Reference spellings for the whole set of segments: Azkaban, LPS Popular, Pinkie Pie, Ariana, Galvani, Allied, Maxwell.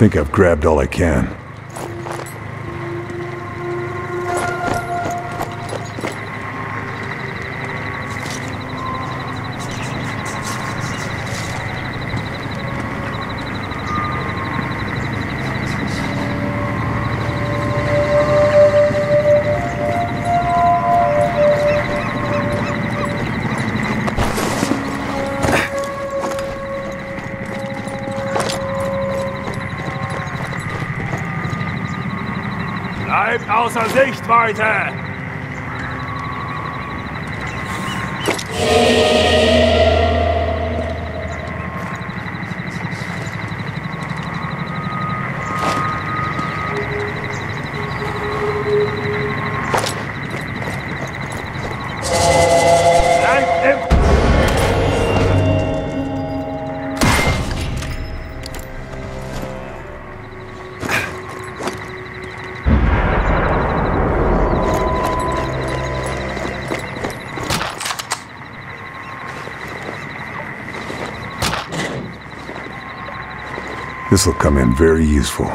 think I've grabbed all I can. Bleibt außer Sichtweite! This will come in very useful.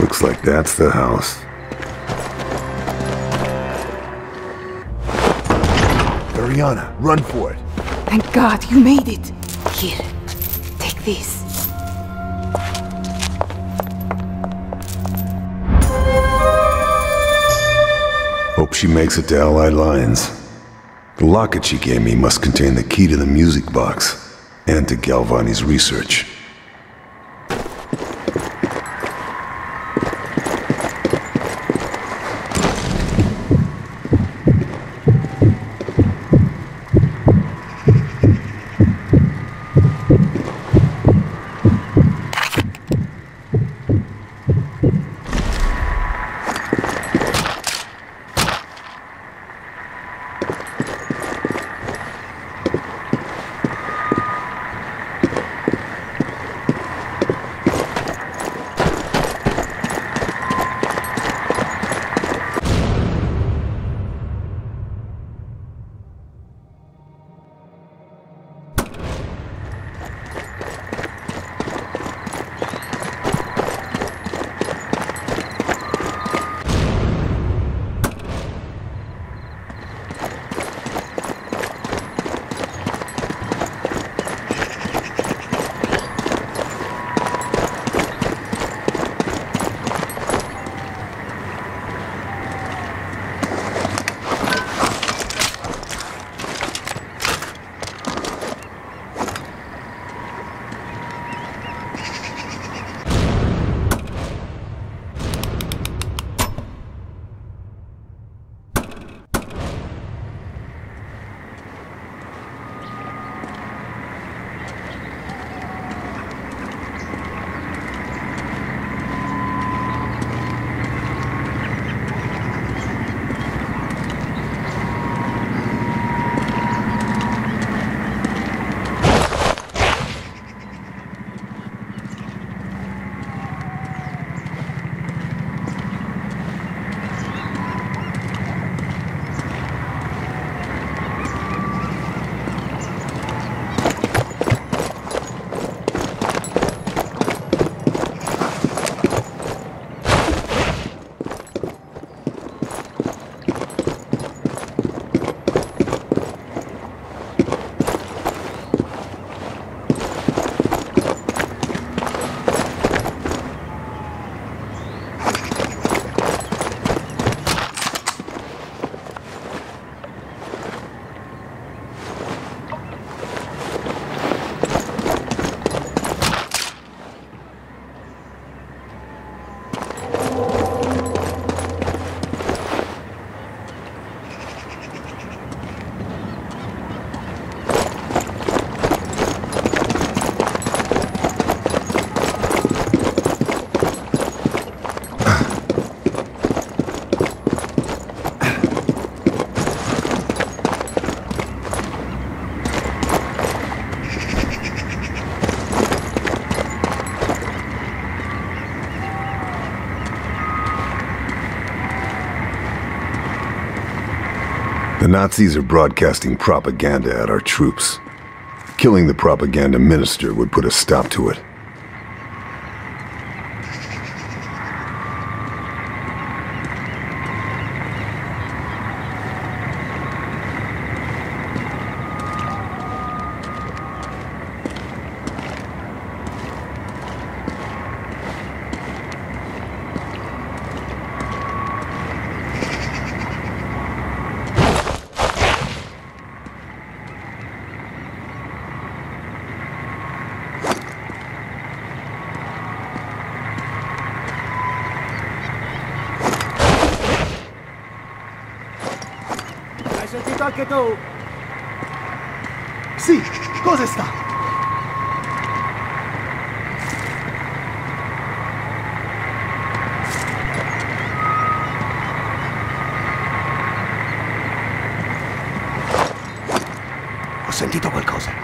Looks like that's the house. Ariana, run for it. Thank God you made it. Here, take this. Hope she makes it to Allied lines. The locket she gave me must contain the key to the music box and to Galvani's research. The Nazis are broadcasting propaganda at our troops. Killing the propaganda minister would put a stop to it. Sì, cosa sta? Ho sentito qualcosa.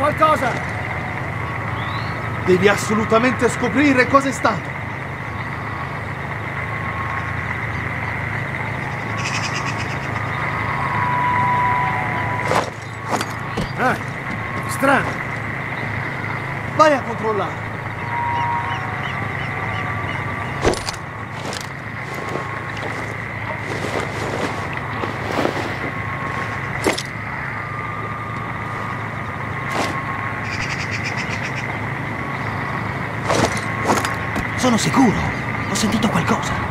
Qualcosa! Devi assolutamente scoprire cosa è stato! strano. Vai a controllare. Sono sicuro, ho sentito qualcosa.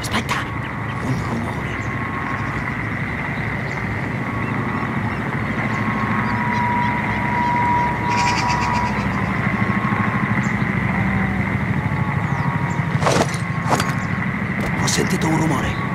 Aspetta, un rumore. Ho sentito un rumore.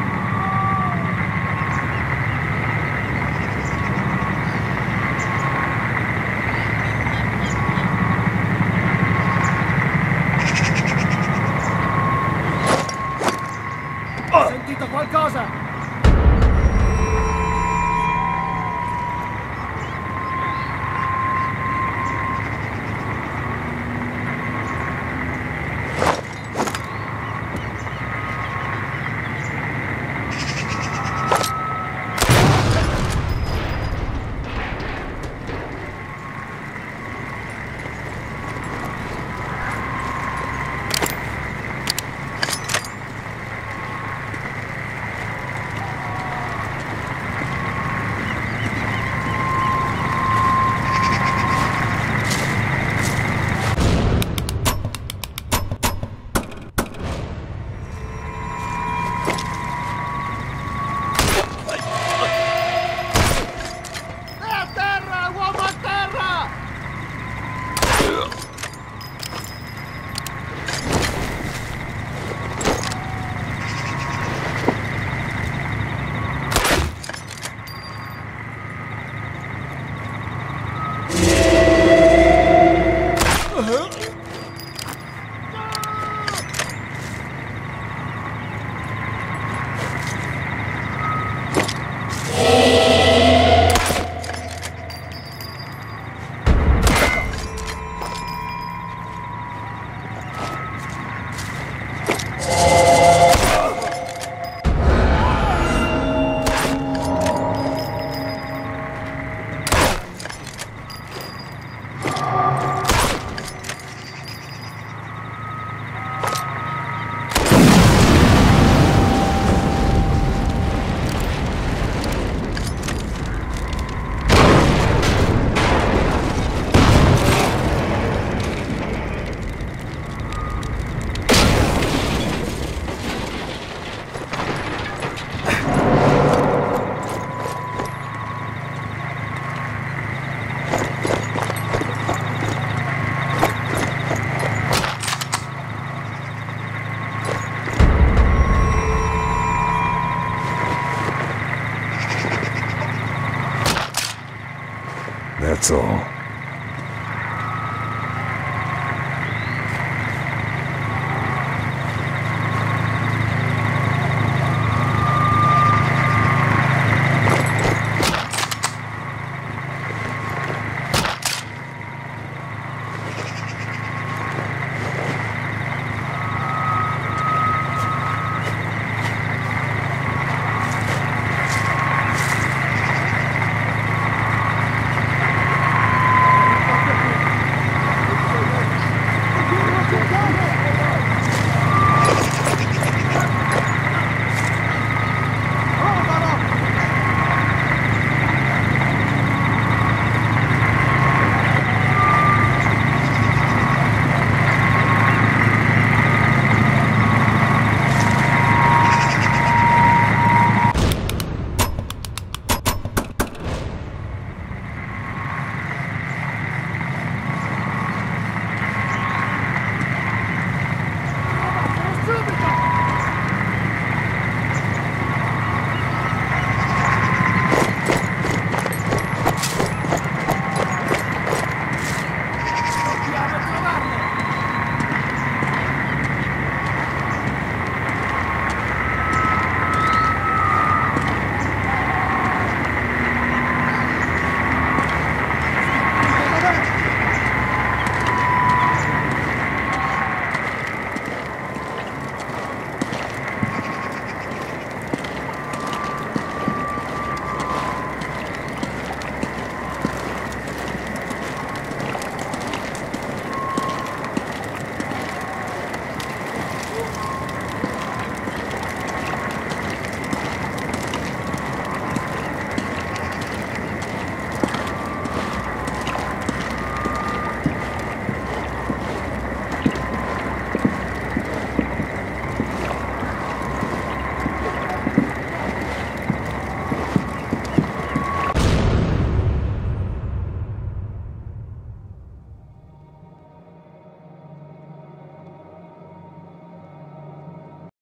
So